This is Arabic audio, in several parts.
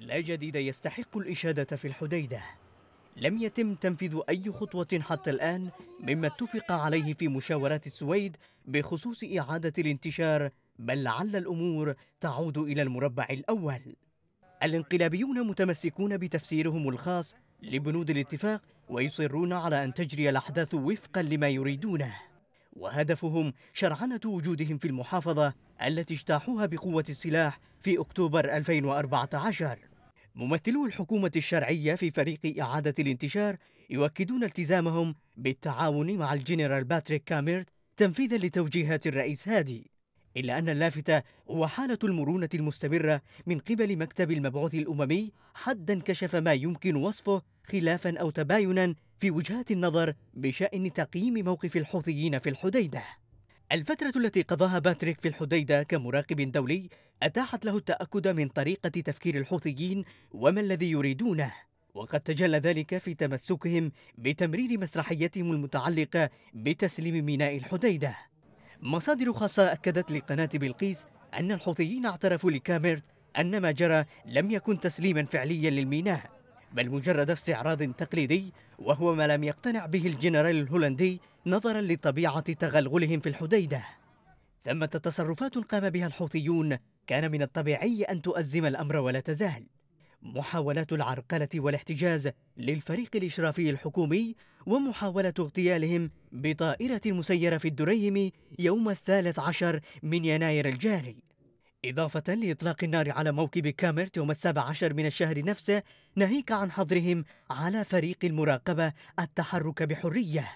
لا جديد يستحق الإشادة في الحديدة. لم يتم تنفيذ أي خطوة حتى الآن مما اتفق عليه في مشاورات السويد بخصوص إعادة الانتشار، بل لعل الأمور تعود إلى المربع الأول. الانقلابيون متمسكون بتفسيرهم الخاص لبنود الاتفاق ويصرون على أن تجري الأحداث وفقا لما يريدونه، وهدفهم شرعنة وجودهم في المحافظة التي اجتاحوها بقوة السلاح في أكتوبر 2014. ممثلو الحكومة الشرعية في فريق إعادة الانتشار يؤكدون التزامهم بالتعاون مع الجنرال باتريك كاميرت تنفيذا لتوجيهات الرئيس هادي، إلا أن اللافتة هو حالة المرونة المستمرة من قبل مكتب المبعوث الأممي، حدا كشف ما يمكن وصفه خلافا أو تباينا في وجهات النظر بشأن تقييم موقف الحوثيين في الحديدة. الفترة التي قضاها باتريك في الحديدة كمراقب دولي أتاحت له التأكد من طريقة تفكير الحوثيين وما الذي يريدونه، وقد تجلى ذلك في تمسكهم بتمرير مسرحيتهم المتعلقة بتسليم ميناء الحديدة. مصادر خاصة أكدت لقناة بلقيس أن الحوثيين اعترفوا لكاميرت أن ما جرى لم يكن تسليما فعليا للميناء، بل مجرد استعراض تقليدي، وهو ما لم يقتنع به الجنرال الهولندي نظرا لطبيعة تغلغلهم في الحديدة. ثمة تصرفات قام بها الحوثيون كان من الطبيعي أن تؤزم الأمر ولا تزال. محاولات العرقلة والاحتجاز للفريق الإشرافي الحكومي ومحاولة اغتيالهم بطائرة مسيرة في الدريم يوم 13 يناير الجاري، إضافة لإطلاق النار على موكب كاميرت يوم 17 من الشهر نفسه، ناهيك عن حظرهم على فريق المراقبة التحرك بحرية.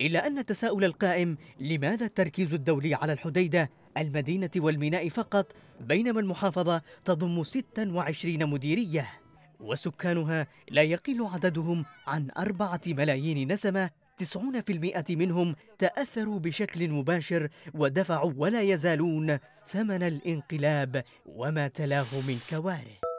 إلا أن التساؤل القائم لماذا التركيز الدولي على الحديدة المدينة والميناء فقط، بينما المحافظة تضم 26 مديرية وسكانها لا يقل عددهم عن 4 ملايين نسمة، 90% منهم تأثروا بشكل مباشر ودفعوا ولا يزالون ثمن الانقلاب وما تلاه من كوارث.